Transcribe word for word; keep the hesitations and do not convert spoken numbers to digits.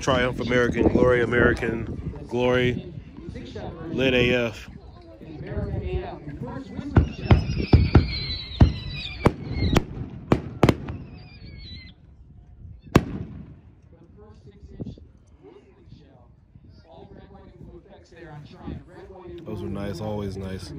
Triump American Glory, American Glory, Lit A F. Those are nice, always nice.